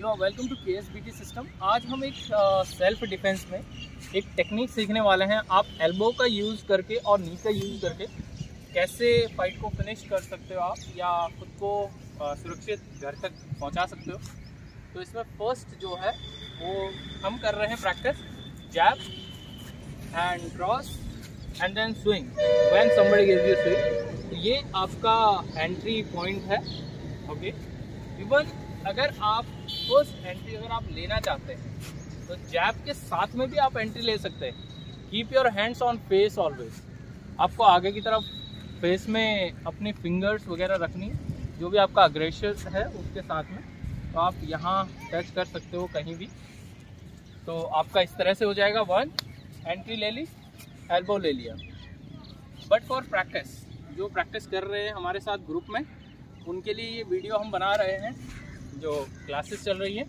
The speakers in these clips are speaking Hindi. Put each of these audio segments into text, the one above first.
You are welcome to KSBT system. आज हम एक सेल्फ डिफेंस में एक टेक्निक सीखने वाले हैं, आप एल्बो का यूज़ करके और नी का यूज़ करके कैसे फाइट को फिनिश कर सकते हो आप या खुद को सुरक्षित घर तक पहुंचा सकते हो। तो इसमें फर्स्ट जो है वो हम कर रहे हैं practice jab and cross and then swing when somebody gives you swing. तो ये आपका एंट्री पॉइंट है। ओके, इवन अगर आप फर्स्ट एंट्री अगर आप लेना चाहते हैं तो जैब के साथ में भी आप एंट्री ले सकते हैं। Keep your hands on face always. आपको आगे की तरफ फेस में अपने फिंगर्स वगैरह रखनी है, जो भी आपका अग्रेशन है उसके साथ में। तो आप यहाँ टच कर सकते हो कहीं भी। तो आपका इस तरह से हो जाएगा, वन एंट्री ले ली, एल्बो ले लिया। बट फॉर प्रैक्टिस, जो प्रैक्टिस कर रहे हैं हमारे साथ ग्रुप में, उनके लिए ये वीडियो हम बना रहे हैं, जो क्लासेस चल रही है।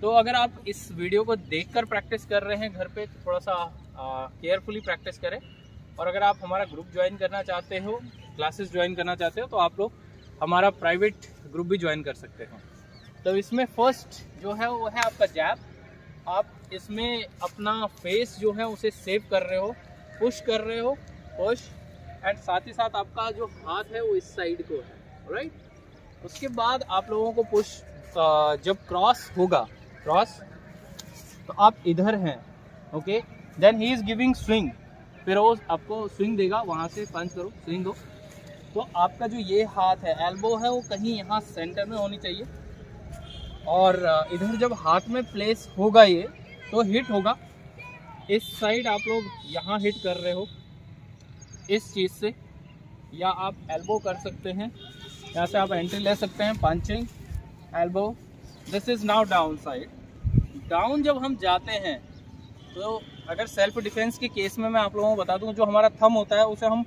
तो अगर आप इस वीडियो को देखकर प्रैक्टिस कर रहे हैं घर पे, तो थोड़ा सा केयरफुली प्रैक्टिस करें। और अगर आप हमारा ग्रुप ज्वाइन करना चाहते हो, क्लासेस ज्वाइन करना चाहते हो, तो आप लोग हमारा प्राइवेट ग्रुप भी ज्वाइन कर सकते हो। तो इसमें फर्स्ट जो है वो है आपका जैब। आप इसमें अपना फेस जो है उसे सेव कर रहे हो, पुश कर रहे हो, पुश एंड साथ ही साथ आपका जो हाथ है वो इस साइड को है, राइट। उसके बाद आप लोगों को पुश, जब क्रॉस होगा, क्रॉस तो आप इधर हैं, okay. Then he is giving swing, फिर वो आपको स्विंग देगा, वहाँ से पंच करो, स्विंग दो। तो आपका जो ये हाथ है, एल्बो है, वो कहीं यहाँ सेंटर में होनी चाहिए। और इधर जब हाथ में प्लेस होगा ये, तो हिट होगा इस साइड। आप लोग यहाँ हिट कर रहे हो इस चीज़ से, या आप एल्बो कर सकते हैं, यहाँ से आप एंट्री ले सकते हैं, punching elbow. This is now down side. Down जब हम जाते हैं तो अगर सेल्फ डिफेंस के केस में मैं आप लोगों को बता दूं, जो हमारा थंब होता है उसे हम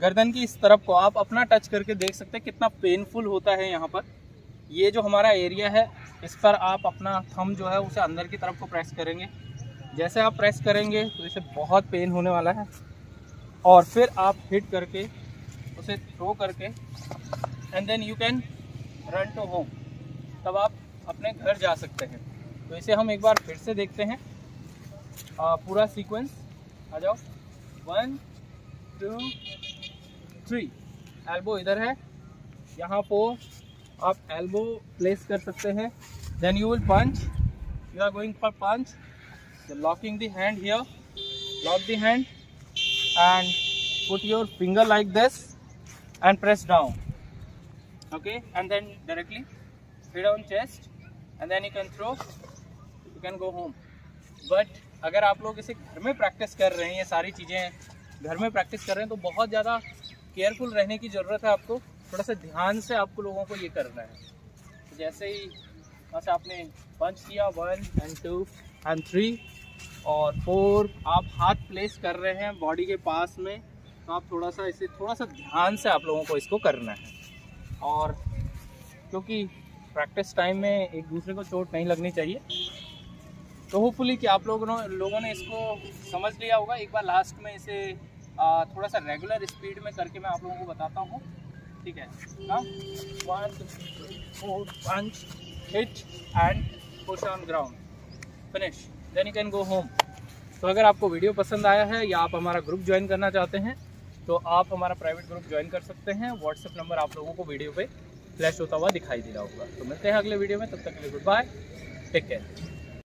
गर्दन की इस तरफ को आप अपना टच करके देख सकते हैं कितना पेनफुल होता है यहाँ पर। ये जो हमारा एरिया है इस पर आप अपना थंब जो है उसे अंदर की तरफ को प्रेस करेंगे। जैसे आप प्रेस करेंगे तो इसे बहुत पेन होने वाला है। और फिर आप हिट करके उसे थ्रो करके and then you can run to home, तब आप अपने घर जा सकते हैं। तो इसे हम एक बार फिर से देखते हैं, पूरा सीक्वेंस आ जाओ। 1 2 3 एल्बो इधर है, यहाँ पर आप एल्बो प्लेस कर सकते हैं। Then you will punch, you are going for punch, locking the hand here, lock the hand and put your finger like this and press down, okay, and then directly hit on chest and then you can throw, you can go home. But अगर आप लोग इसे घर में प्रैक्टिस कर रहे हैं, ये सारी चीज़ें घर में प्रैक्टिस कर रहे हैं, तो बहुत ज़्यादा केयरफुल रहने की ज़रूरत है। आपको थोड़ा सा ध्यान से आपको लोगों को ये करना है। जैसे ही बस आपने पंच किया, 1 एंड 2 एंड 3 और 4, आप हाथ प्लेस कर रहे हैं बॉडी के पास में, तो आप थोड़ा सा इसे ध्यान से आप लोगों को इसको करना है। और क्योंकि प्रैक्टिस टाइम में एक दूसरे को चोट नहीं लगनी चाहिए, तो होपफुली कि आप लोगों ने इसको समझ लिया होगा। एक बार लास्ट में इसे थोड़ा सा रेगुलर स्पीड में करके मैं आप लोगों को बताता हूँ, ठीक है ना। 1 2 3 4 punch hit and push on ground finish, then you can go home. तो अगर आपको वीडियो पसंद आया है या आप हमारा ग्रुप ज्वाइन करना चाहते हैं, तो आप हमारा प्राइवेट ग्रुप ज्वाइन कर सकते हैं। व्हाट्सएप नंबर आप लोगों को वीडियो पे फ्लैश होता हुआ दिखाई दे रहा होगा। तो मिलते हैं अगले वीडियो में, तब तक के लिए गुड बाय, टेक केयर।